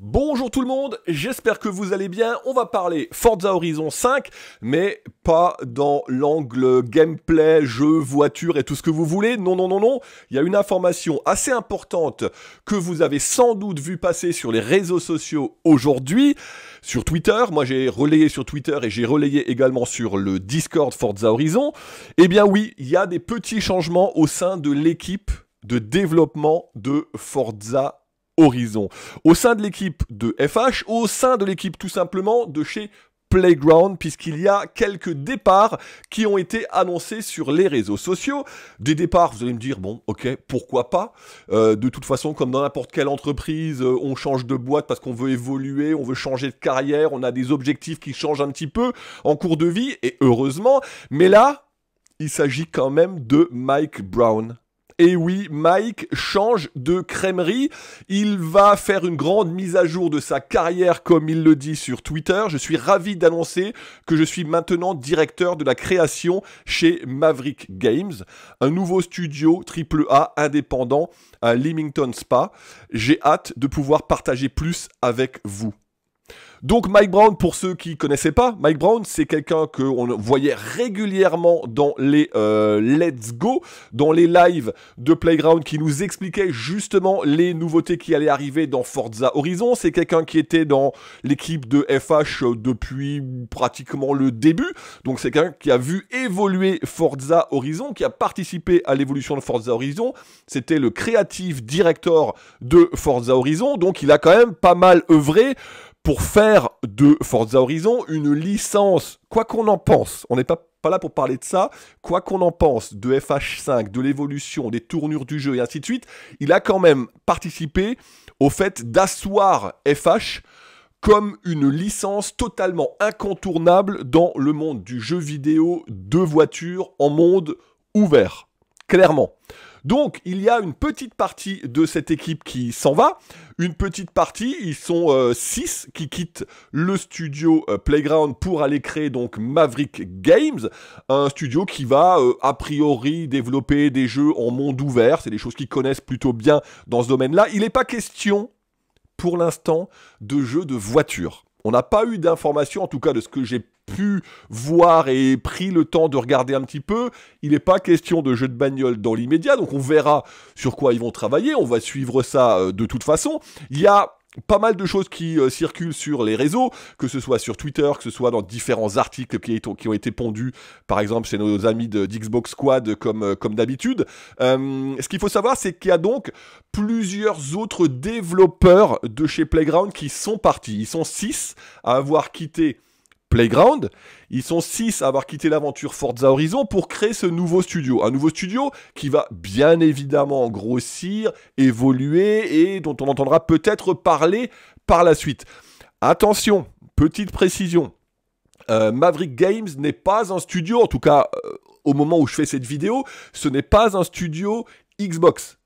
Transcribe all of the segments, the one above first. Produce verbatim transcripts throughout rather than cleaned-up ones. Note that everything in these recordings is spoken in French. Bonjour tout le monde, j'espère que vous allez bien. On va parler Forza Horizon cinq, mais pas dans l'angle gameplay, jeu, voiture et tout ce que vous voulez. Non, non, non, non. Il y a une information assez importante que vous avez sans doute vu passer sur les réseaux sociaux aujourd'hui, sur Twitter. Moi, j'ai relayé sur Twitter et j'ai relayé également sur le Discord Forza Horizon. Eh bien oui, il y a des petits changements au sein de l'équipe de développement de Forza Horizon, au sein de l'équipe de F H, au sein de l'équipe tout simplement de chez Playground, puisqu'il y a quelques départs qui ont été annoncés sur les réseaux sociaux. Des départs, vous allez me dire, bon, ok, pourquoi pas. Euh, de toute façon, comme dans n'importe quelle entreprise, euh, on change de boîte parce qu'on veut évoluer, on veut changer de carrière, on a des objectifs qui changent un petit peu en cours de vie, et heureusement. Mais là, il s'agit quand même de Mike Brown. Et oui, Mike change de crèmerie. Il va faire une grande mise à jour de sa carrière, comme il le dit sur Twitter. Je suis ravi d'annoncer que je suis maintenant directeur de la création chez Maverick Games, un nouveau studio triple A indépendant à Leamington Spa. J'ai hâte de pouvoir partager plus avec vous. Donc Mike Brown, pour ceux qui ne connaissaient pas, Mike Brown, c'est quelqu'un qu'on voyait régulièrement dans les euh, Let's Go, dans les lives de Playground, qui nous expliquait justement les nouveautés qui allaient arriver dans Forza Horizon. C'est quelqu'un qui était dans l'équipe de F H depuis pratiquement le début. Donc c'est quelqu'un qui a vu évoluer Forza Horizon, qui a participé à l'évolution de Forza Horizon. C'était le creative director de Forza Horizon, donc il a quand même pas mal œuvré pour faire de Forza Horizon une licence, quoi qu'on en pense, on n'est pas, pas là pour parler de ça, quoi qu'on en pense de F H cinq, de l'évolution, des tournures du jeu et ainsi de suite, il a quand même participé au fait d'asseoir F H comme une licence totalement incontournable dans le monde du jeu vidéo de voiture en monde ouvert, clairement. Donc, il y a une petite partie de cette équipe qui s'en va. Une petite partie, ils sont six euh, qui quittent le studio euh, Playground pour aller créer donc Maverick Games, un studio qui va euh, a priori développer des jeux en monde ouvert. C'est des choses qu'ils connaissent plutôt bien dans ce domaine-là. Il n'est pas question, pour l'instant, de jeux de voiture. On n'a pas eu d'informations, en tout cas de ce que j'ai pu voir et pris le temps de regarder un petit peu. Il n'est pas question de jeu de bagnole dans l'immédiat, donc on verra sur quoi ils vont travailler, on va suivre ça euh, de toute façon. Il y a pas mal de choses qui euh, circulent sur les réseaux, que ce soit sur Twitter, que ce soit dans différents articles qui, est, qui ont été pondus, par exemple chez nos amis d'Xbox Squad, comme, euh, comme d'habitude. Euh, ce qu'il faut savoir, c'est qu'il y a donc plusieurs autres développeurs de chez Playground qui sont partis. Ils sont six à avoir quitté Playground, ils sont six à avoir quitté l'aventure Forza Horizon pour créer ce nouveau studio. Un nouveau studio qui va bien évidemment grossir, évoluer et dont on entendra peut-être parler par la suite. Attention, petite précision, euh, Maverick Games n'est pas un studio, en tout cas euh, au moment où je fais cette vidéo, ce n'est pas un studio Xbox.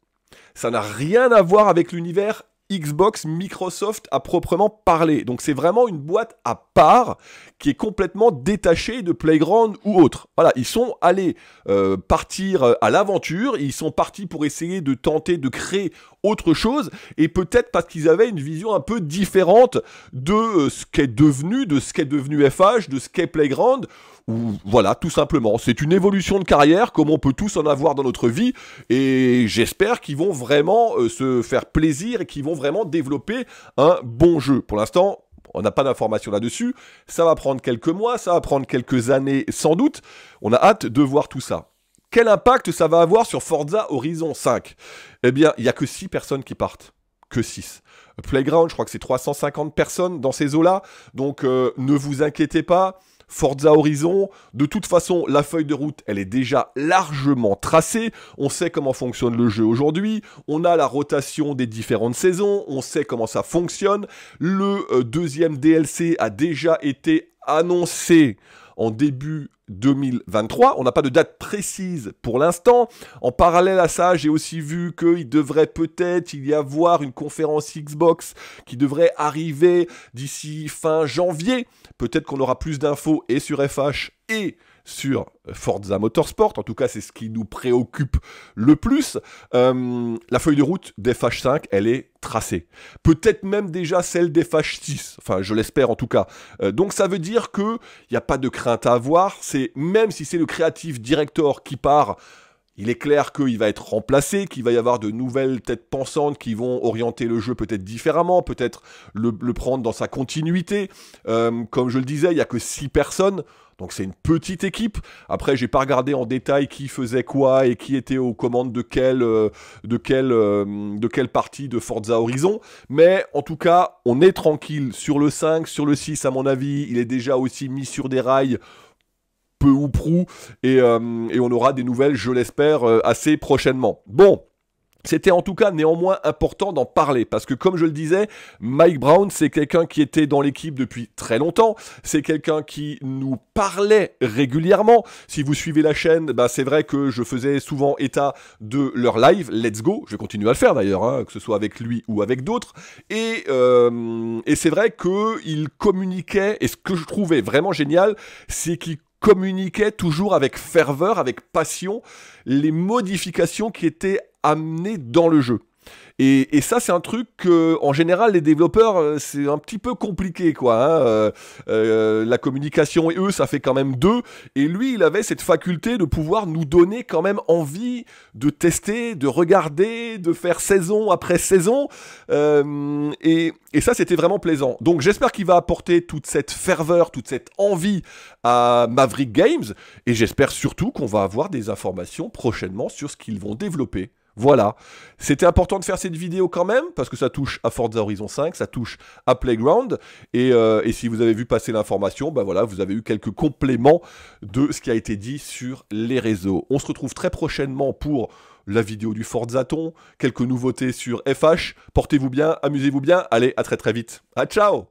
Ça n'a rien à voir avec l'univers Xbox, Microsoft à proprement parler. Donc c'est vraiment une boîte à part qui est complètement détachée de Playground ou autre. Voilà, ils sont allés euh, partir à l'aventure, ils sont partis pour essayer de tenter de créer autre chose, et peut-être parce qu'ils avaient une vision un peu différente de ce qu'est devenu, de ce qu'est devenu F H, de ce qu'est Playground, ou voilà, tout simplement. C'est une évolution de carrière, comme on peut tous en avoir dans notre vie, et j'espère qu'ils vont vraiment euh, se faire plaisir et qu'ils vont vraiment développer un bon jeu. Pour l'instant, on n'a pas d'informations là-dessus, ça va prendre quelques mois, ça va prendre quelques années sans doute, on a hâte de voir tout ça. Quel impact ça va avoir sur Forza Horizon cinq? Eh bien, il n'y a que six personnes qui partent, que six. Playground, je crois que c'est trois cent cinquante personnes dans ces eaux-là, donc euh, ne vous inquiétez pas, Forza Horizon, de toute façon, la feuille de route, elle est déjà largement tracée, on sait comment fonctionne le jeu aujourd'hui, on a la rotation des différentes saisons, on sait comment ça fonctionne, le euh, deuxième D L C a déjà été annoncé en début deux mille vingt-trois, on n'a pas de date précise pour l'instant. En parallèle à ça, j'ai aussi vu qu'il devrait peut-être y avoir une conférence Xbox qui devrait arriver d'ici fin janvier. Peut-être qu'on aura plus d'infos et sur F H et sur Forza Motorsport. En tout cas, c'est ce qui nous préoccupe le plus. Euh, la feuille de route d'F H cinq, elle est tracée. Peut-être même déjà celle d'F H six. Enfin, je l'espère en tout cas. Euh, donc, ça veut dire qu'il n'y a pas de crainte à avoir. C'est, même si c'est le Creative Director qui part, il est clair qu'il va être remplacé, qu'il va y avoir de nouvelles têtes pensantes qui vont orienter le jeu peut-être différemment, peut-être le, le prendre dans sa continuité. Euh, comme je le disais, il n'y a que six personnes, donc c'est une petite équipe. Après, j'ai pas regardé en détail qui faisait quoi et qui était aux commandes de quelle, euh, de quelle, euh, de quelle partie de Forza Horizon. Mais en tout cas, on est tranquille sur le cinq, sur le six à mon avis. Il est déjà aussi mis sur des rails, peu ou prou, et, euh, et on aura des nouvelles, je l'espère, euh, assez prochainement. Bon, c'était en tout cas néanmoins important d'en parler, parce que comme je le disais, Mike Brown, c'est quelqu'un qui était dans l'équipe depuis très longtemps, c'est quelqu'un qui nous parlait régulièrement. Si vous suivez la chaîne, bah, c'est vrai que je faisais souvent état de leur live, Let's Go, je continue à le faire d'ailleurs, hein, que ce soit avec lui ou avec d'autres, et, euh, et c'est vrai qu'il communiquait, et ce que je trouvais vraiment génial, c'est qu'il communiquait toujours avec ferveur, avec passion, les modifications qui étaient amenées dans le jeu. Et, et ça, c'est un truc que, en général, les développeurs, c'est un petit peu compliqué, quoi. Hein. Euh, euh, la communication et eux, ça fait quand même deux. Et lui, il avait cette faculté de pouvoir nous donner quand même envie de tester, de regarder, de faire saison après saison. Euh, et, et ça, c'était vraiment plaisant. Donc, j'espère qu'il va apporter toute cette ferveur, toute cette envie à Maverick Games. Et j'espère surtout qu'on va avoir des informations prochainement sur ce qu'ils vont développer. Voilà, c'était important de faire cette vidéo quand même, parce que ça touche à Forza Horizon cinq, ça touche à Playground, et, euh, et si vous avez vu passer l'information, bah voilà, vous avez eu quelques compléments de ce qui a été dit sur les réseaux. On se retrouve très prochainement pour la vidéo du Forzaton, quelques nouveautés sur F H, portez-vous bien, amusez-vous bien, allez, à très très vite, à ciao!